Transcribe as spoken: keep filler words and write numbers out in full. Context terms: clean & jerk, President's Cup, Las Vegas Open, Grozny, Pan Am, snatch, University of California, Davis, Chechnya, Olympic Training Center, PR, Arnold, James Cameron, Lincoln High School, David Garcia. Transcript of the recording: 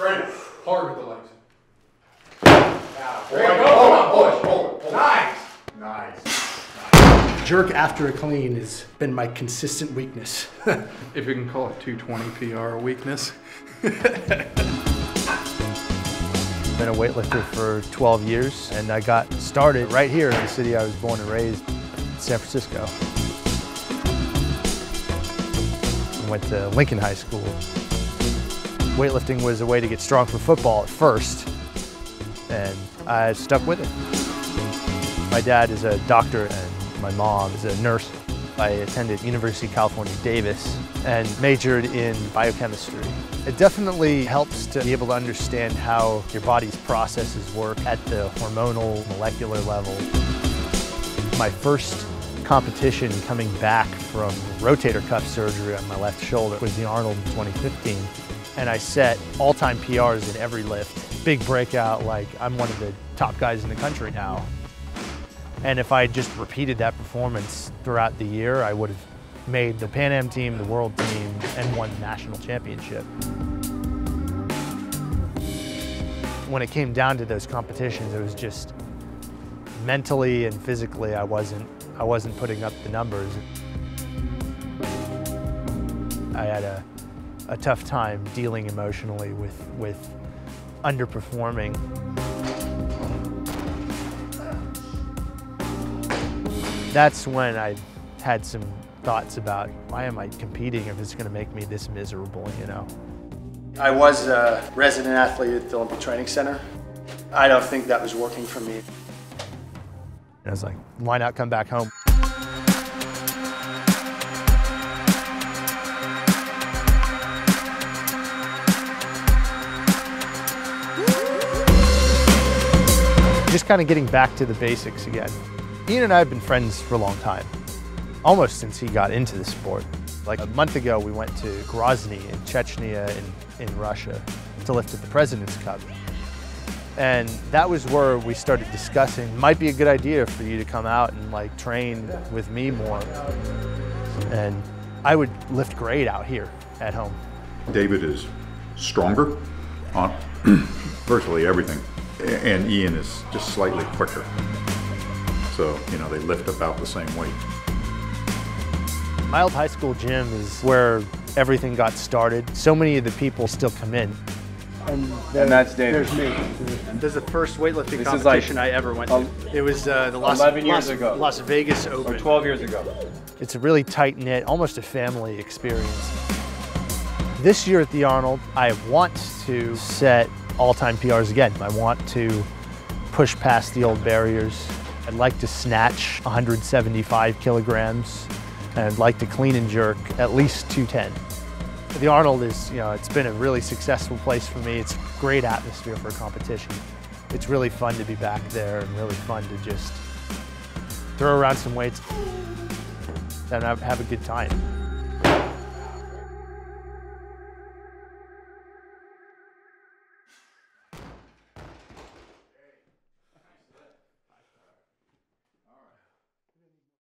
Straight up. Hard with the legs. Yeah, there you go. Hold on, push. Hold it. Nice. Nice. Nice. Jerk after a clean has been my consistent weakness. If you can call it two twenty P R a weakness. I've been a weightlifter for twelve years, and I got started right here in the city I was born and raised, San Francisco. I went to Lincoln High School. Weightlifting was a way to get strong for football at first, and I stuck with it. My dad is a doctor, and my mom is a nurse. I attended University of California, Davis, and majored in biochemistry. It definitely helps to be able to understand how your body's processes work at the hormonal, molecular level. My first competition coming back from rotator cuff surgery on my left shoulder was the Arnold in twenty fifteen, and I set all-time P Rs in every lift. Big breakout, like I'm one of the top guys in the country now. And if I just repeated that performance throughout the year, I would have made the Pan Am team, the world team, and won the national championship. When it came down to those competitions, it was just mentally and physically, I wasn't, I wasn't putting up the numbers. I had a, a tough time dealing emotionally with, with underperforming. That's when I had some thoughts about, why am I competing if it's going to make me this miserable, you know? I was a resident athlete at the Olympic Training Center. I don't think that was working for me. I was like, why not come back home? Just kind of getting back to the basics again. Ian and I have been friends for a long time, almost since he got into the sport. Like a month ago, we went to Grozny in Chechnya in, in Russia to lift at the President's Cup. And that was where we started discussing, might be a good idea for you to come out and like train with me more. And I would lift great out here at home. David is stronger on virtually everything, and Ian is just slightly quicker. So, you know, they lift about the same weight. My old high school gym is where everything got started. So many of the people still come in. And, and that's Davis. There's me. This is the first weightlifting this competition like, I ever went to. Um, it was uh, the Las, Las, ago. Las Vegas Open. Or twelve years ago. It's a really tight-knit, almost a family experience. This year at the Arnold, I want to set all-time P Rs again. I want to push past the old barriers. I'd like to snatch one hundred seventy-five kilograms, and I'd like to clean and jerk at least two ten. The Arnold is, you know, it's been a really successful place for me. It's a great atmosphere for a competition. It's really fun to be back there and really fun to just throw around some weights and have a good time.